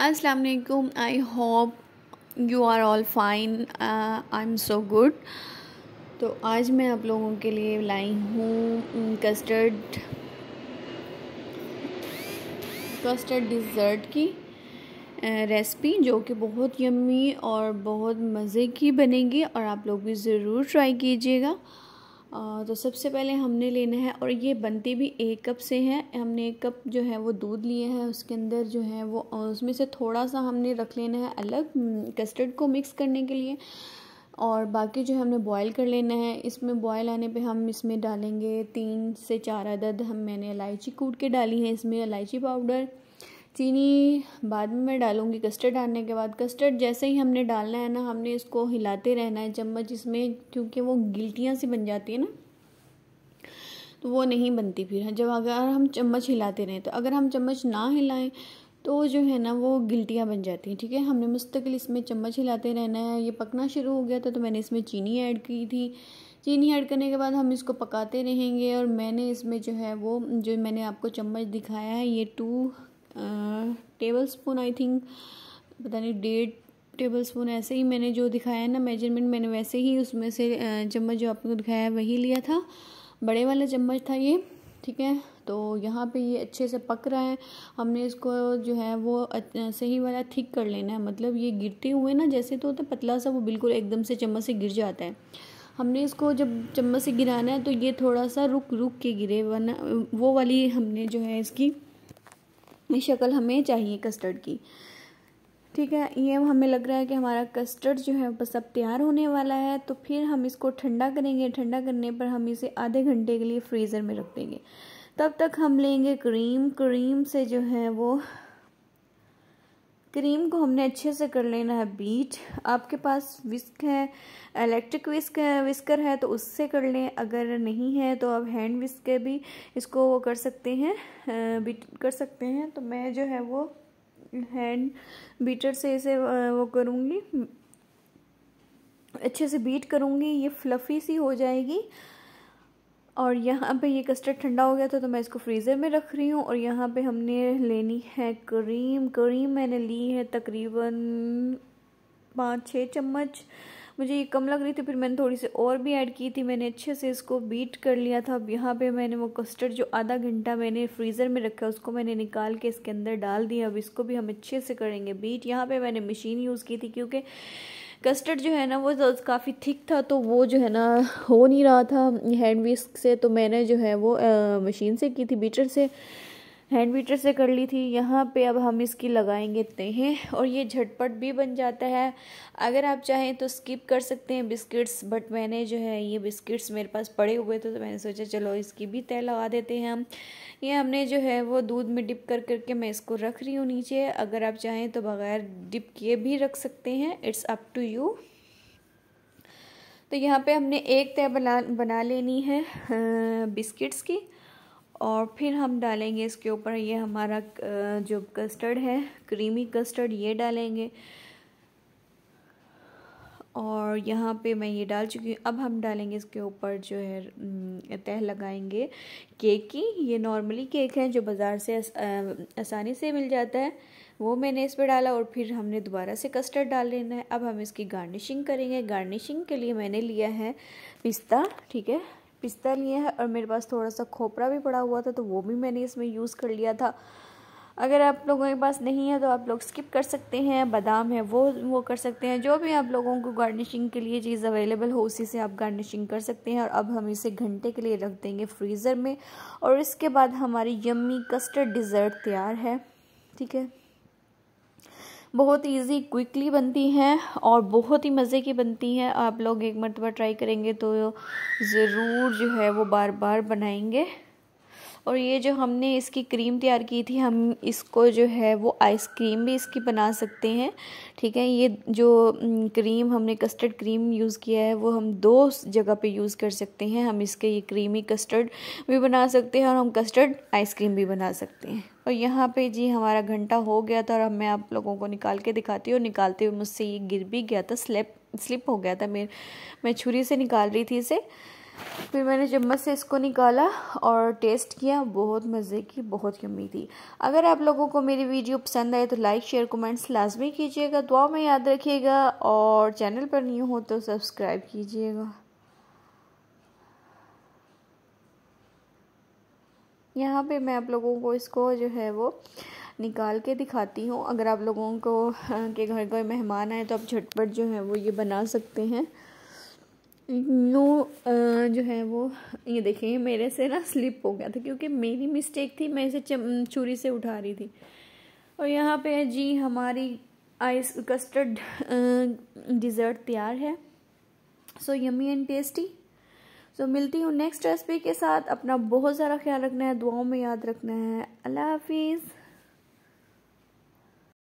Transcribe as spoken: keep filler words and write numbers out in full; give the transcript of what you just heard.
अस्सलाम वालेकुम। I hope you are all fine. I am so good. तो आज मैं आप लोगों के लिए लाई हूँ कस्टर्ड कस्टर्ड डिज़र्ट की रेसिपी, जो कि बहुत यम्मी और बहुत मज़े की बनेगी और आप लोग भी ज़रूर ट्राई कीजिएगा। तो सबसे पहले हमने लेना है, और ये बनती भी एक कप से है। हमने एक कप जो है वो दूध लिए है, उसके अंदर जो है वो उसमें से थोड़ा सा हमने रख लेना है अलग कस्टर्ड को मिक्स करने के लिए, और बाकी जो है हमने बॉयल कर लेना है। इसमें बॉयल आने पे हम इसमें डालेंगे तीन से चार अदद हम मैंने इलायची कूट के डाली है, इसमें इलायची पाउडर, चीनी बाद में मैं डालूँगी कस्टर्ड डालने के बाद। कस्टर्ड जैसे ही हमने डालना है ना, हमने इसको हिलाते रहना है चम्मच इसमें, क्योंकि वो गिल्टियाँ सी बन जाती है ना, तो वो नहीं बनती फिर जब अगर हम चम्मच हिलाते रहें। तो अगर हम चम्मच ना हिलाएं तो जो है ना वो गिल्टियाँ बन जाती हैं। ठीक है, हमने मुस्तकिल इसमें चम्मच हिलाते रहना है। ये पकना शुरू हो गया था तो मैंने इसमें चीनी ऐड की थी। चीनी ऐड करने के बाद हम इसको पकाते रहेंगे। और मैंने इसमें जो है वो जो मैंने आपको चम्मच दिखाया है, ये two tablespoon I think, पता नहीं डेढ़ टेबल स्पून, ऐसे ही मैंने जो दिखाया है ना मेजरमेंट, मैंने वैसे ही उसमें से चम्मच जो आपको दिखाया है वही लिया था, बड़े वाला चम्मच था ये। ठीक है, तो यहाँ पे ये अच्छे से पक रहा है। हमने इसको जो है वो सही वाला थिक कर लेना है, मतलब ये गिरते हुए ना जैसे तो होता है पतला सा, वो बिल्कुल एकदम से चम्मच से गिर जाता है। हमने इसको जब चम्मच से गिराना है तो ये थोड़ा सा रुक रुक के गिरे, वरना वो वाली हमने जो है इसकी शक्ल हमें चाहिए कस्टर्ड की। ठीक है, ये हमें लग रहा है कि हमारा कस्टर्ड जो है बस अब तैयार होने वाला है। तो फिर हम इसको ठंडा करेंगे। ठंडा करने पर हम इसे आधे घंटे के लिए फ्रीज़र में रख देंगे। तब तक हम लेंगे क्रीम। क्रीम से जो है वो क्रीम को हमने अच्छे से कर लेना है बीट। आपके पास विस्क है, इलेक्ट्रिक विस्क है, विस्कर है तो उससे कर लें, अगर नहीं है तो आप हैंड विस्क के भी इसको वो कर सकते हैं, बीट कर सकते हैं। तो मैं जो है वो हैंड बीटर से इसे वो करूँगी, अच्छे से बीट करूँगी, ये फ्लफ़ी सी हो जाएगी। और यहाँ पे ये कस्टर्ड ठंडा हो गया था तो मैं इसको फ्रीज़र में रख रही हूँ। और यहाँ पे हमने लेनी है क्रीम। क्रीम मैंने ली है तकरीबन पाँच छः चम्मच, मुझे ये कम लग रही थी, फिर मैंने थोड़ी सी और भी ऐड की थी। मैंने अच्छे से इसको बीट कर लिया था। अब यहाँ पे मैंने वो कस्टर्ड जो आधा घंटा मैंने फ्रीज़र में रखा उसको मैंने निकाल के इसके अंदर डाल दिया। अब इसको भी हम अच्छे से करेंगे बीट। यहाँ पे मैंने मशीन यूज़ की थी क्योंकि कस्टर्ड जो है ना वो काफ़ी थिक था तो वो जो है ना हो नहीं रहा था हैंड विस्क से, तो मैंने जो है वो मशीन से की थी, बीटर से, हैंड बीटर से कर ली थी। यहाँ पे अब हम इसकी लगाएंगे तहें, और ये झटपट भी बन जाता है। अगर आप चाहें तो स्किप कर सकते हैं बिस्किट्स, बट मैंने जो है ये बिस्किट्स मेरे पास पड़े हुए थे तो मैंने सोचा चलो इसकी भी तह लगा देते हैं हम। ये हमने जो है वो दूध में डिप कर करके मैं इसको रख रही हूँ नीचे। अगर आप चाहें तो बग़ैर डिप किए भी रख सकते हैं, इट्स अप टू यू। तो यहाँ पर हमने एक तह बना बना लेनी है बिस्किट्स की, और फिर हम डालेंगे इसके ऊपर ये हमारा जो कस्टर्ड है, क्रीमी कस्टर्ड, ये डालेंगे। और यहाँ पे मैं ये डाल चुकी हूँ। अब हम डालेंगे इसके ऊपर जो है तह लगाएंगे केक की। ये नॉर्मली केक है जो बाज़ार से आस, आ, आसानी से मिल जाता है, वो मैंने इस पे डाला। और फिर हमने दोबारा से कस्टर्ड डाल लेना है। अब हम इसकी गार्निशिंग करेंगे। गार्निशिंग के लिए मैंने लिया है पिस्ता, ठीक है, पिस्ता लिया है, और मेरे पास थोड़ा सा खोपरा भी पड़ा हुआ था तो वो भी मैंने इसमें यूज़ कर लिया था। अगर आप लोगों के पास नहीं है तो आप लोग स्किप कर सकते हैं, बादाम है वो वो कर सकते हैं। जो भी आप लोगों को गार्निशिंग के लिए चीज़ अवेलेबल हो उसी से आप गार्निशिंग कर सकते हैं। और अब हम इसे घंटे के लिए रख देंगे फ्रीज़र में, और इसके बाद हमारी यम्मी कस्टर्ड डिज़र्ट तैयार है। ठीक है, बहुत इजी, क्विकली बनती हैं और बहुत ही मज़े की बनती हैं। आप लोग एक मरतबा ट्राई करेंगे तो ज़रूर जो है वो बार बार बनाएंगे। और ये जो हमने इसकी क्रीम तैयार की थी, हम इसको जो है वो आइसक्रीम भी इसकी बना सकते हैं। ठीक है, ये जो क्रीम हमने कस्टर्ड क्रीम यूज़ किया है वो हम दो जगह पे यूज़ कर सकते हैं। हम इसके ये क्रीमी कस्टर्ड भी बना सकते हैं और हम कस्टर्ड आइसक्रीम भी बना सकते हैं। और यहाँ पे जी हमारा घंटा हो गया था, और अब मैं आप लोगों को निकाल के दिखाती हूँ। और निकालते हुए मुझसे ये गिर भी गया था, स्लिप स्लिप हो गया था, मेरे मैं छुरी से निकाल रही थी इसे। फिर मैंने चम्मच से इसको निकाला और टेस्ट किया, बहुत मज़े की, बहुत यम्मी थी। अगर आप लोगों को मेरी वीडियो पसंद आए तो लाइक शेयर कमेंट्स लाजमी कीजिएगा, दुआ में याद रखिएगा, और चैनल पर न्यू हो तो सब्सक्राइब कीजिएगा। यहाँ पे मैं आप लोगों को इसको जो है वो निकाल के दिखाती हूँ। अगर आप लोगों को के घर कोई मेहमान आए तो आप झटपट जो है वो ये बना सकते हैं। नो जो है वो ये देखिए मेरे से ना स्लिप हो गया था क्योंकि मेरी मिस्टेक थी, मैं इसे छुरी से उठा रही थी। और यहाँ पे जी हमारी आइस कस्टर्ड डिज़र्ट तैयार है। So yummy and tasty. So मिलती हूँ नेक्स्ट रेसिपी के साथ। अपना बहुत सारा ख्याल रखना है, दुआओं में याद रखना है। अल्लाह हाफिज़।